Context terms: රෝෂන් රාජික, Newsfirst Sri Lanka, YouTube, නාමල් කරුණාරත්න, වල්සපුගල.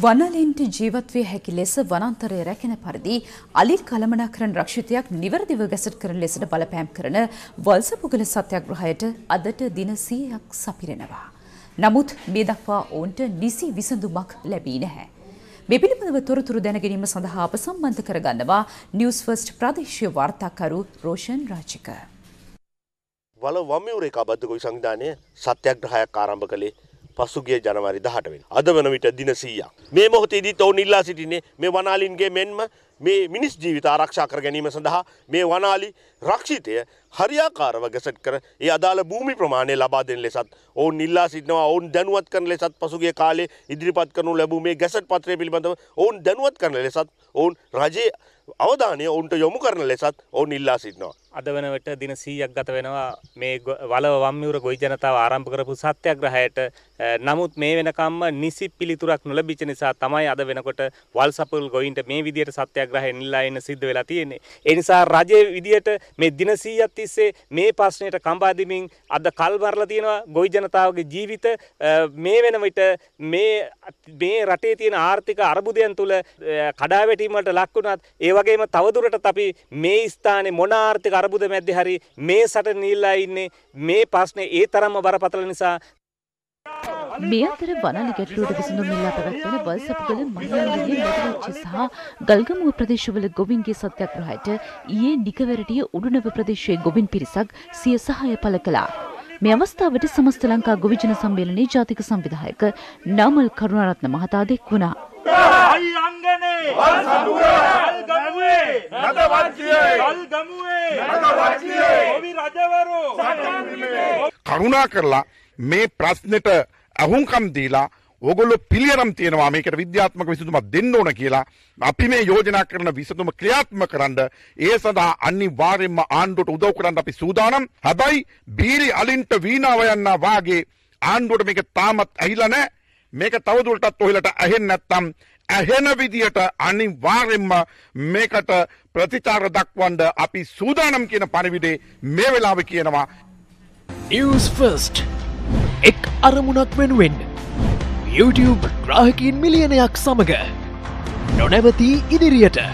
වනලෙන්ට ජීවත්විය හැකි ලෙස වනාන්තරය රැකෙන පරිදි අලි කලමනාකරණ රක්ෂිතයක් නිවැරදිව ගැසට් කරන ලෙසට බලපෑම් කරන වල්සපුගල සත්‍යාග්‍රහයට අදට දින 100ක් සපිරෙනවා. නමුත් මේ දක්වා ඔවුන්ට නිසි විසඳුමක් ලැබී නැහැ. මේ පිළිබඳව තොරතුරු දැන ගැනීම සඳහා අප සම්බන්ධ කරගන්නවා නිවුස් ෆර්ස්ට් ප්‍රාදේශීය වාර්තාකරු රෝෂන් රාජික. වල වමියුරේ කබද්දකෝයි සංවිධානයේ සත්‍යාග්‍රහයක් ආරම්භ කළේ පසුගිය ජනවාරි 18 වෙනිදා. අද වන විට දින 100ක්. මේ මොහොතේදී තවුන් ඉල්ලා සිටින්නේ මේ වනාලීන්ගේ මෙන්ම මේ මිනිස් ජීවිත ආරක්ෂා කර ගැනීම සඳහා මේ වනාලි රක්ෂිතය හරියාකාරව ගැසට් කර ඒ අදාළ භූමි ප්‍රමාණය ලබා දෙන ලෙසත් ඔවුන් ඉල්ලා සිටිනවා. ඔවුන් දැනුවත් කරන ලෙසත් පසුගිය කාලේ ඉදිරිපත් කරනු ලැබූ මේ ගැසට් පත්‍රය පිළිබඳව ඔවුන් දැනුවත් කරන ලෙසත් ඔවුන් රජයේ අවධානය ඔවුන්ට යොමු කරන ලෙසත් ඔවුන් ඉල්ලා සිටිනවා. අද වන විට දින 100ක් ගත වෙනවා මේ වලව වම්මියුර ගොවි ජනතාව ආරම්භ කරපු සත්‍යාග්‍රහයට. නමුත් මේ වෙනකම්ම නිසි පිළිතුරක් නොලැබිච්ච නිසා තමයි අද වෙනකොට වල්සපුල් ගොවින්ට මේ විදියට සත්‍යාග්‍රහය නිලා එන්න සිද්ධ වෙලා තියෙන්නේ. ඒ නිසා රජයේ විදියට මේ දින 100ක් තිස්සේ මේ ප්‍රශ්නෙට කම්බා දෙමින් අද කල්වර්ලා තියෙනවා. ගොවි ජනතාවගේ ජීවිත මේ වෙන විට මේ රටේ තියෙන ආර්ථික අර්බුදයන් තුල කඩාවැටීම් වලට ලක් වුණත් ඒ වගේම තවදුරටත් අපි මේ ස්ථානයේ මොන ආර්ථික අර්බුද මැද්දේ හරි මේ සට නිලා ඉන්නේ. මේ ප්‍රශ්නේ ඒ තරම්ම බරපතල නිසා මෙතර වනලි ගැටලුවට විසඳුම් ඉල්ලා පැවැත්වෙන වල්සපුගල මහියන්ගේ නගරච්ච සහ ගල්ගමුව ප්‍රදේශවල ගොවින්ගේ සත්‍යාග්‍රහයට ඊයේ නිකවැරටිය උඩුනව ප්‍රදේශයේ ගොවින් පිරිසක් සිය සහාය පළ කළා. මේ අවස්ථාවට සමස්ත ලංකා ගොවි ජන සම්මේලනයේ ජාතික සංවිධායක නාමල් කරුණාරත්න මහතා එක් වුණා. කරුණා කරලා මේ ප්‍රශ්නෙට අහුම්කම් දීලා ඕගොල්ලෝ පිළියරම් තියනවා මේකට විද්‍යාත්මක විසඳුමක් දෙන්න ඕන කියලා. අපි මේ යෝජනා කරන විසඳුම ක්‍රියාත්මක කරන්න ඒ සඳහා අනිවාර්යෙන්ම ආණ්ඩුවට උදව් කරන්න අපි සූදානම්. හැබැයි බීරි අලින්ට වීණාව යන්නා වාගේ ආණ්ඩුවට මේක තාමත් ඇහිලා නැහැ. මේක තවදුරටත් ඔහෙලට ඇහෙන්නේ නැත්නම් ඇහෙන විදියට අනිවාර්යෙන්ම මේකට ප්‍රතිචාර දක්වන්න අපි සූදානම් කියන පරිවිඩේ මේ වෙලාවේ කියනවා. News First Ek Aramunak Wenwen YouTube Grahakin Millionayak Samaga Nonavathi Idiriyata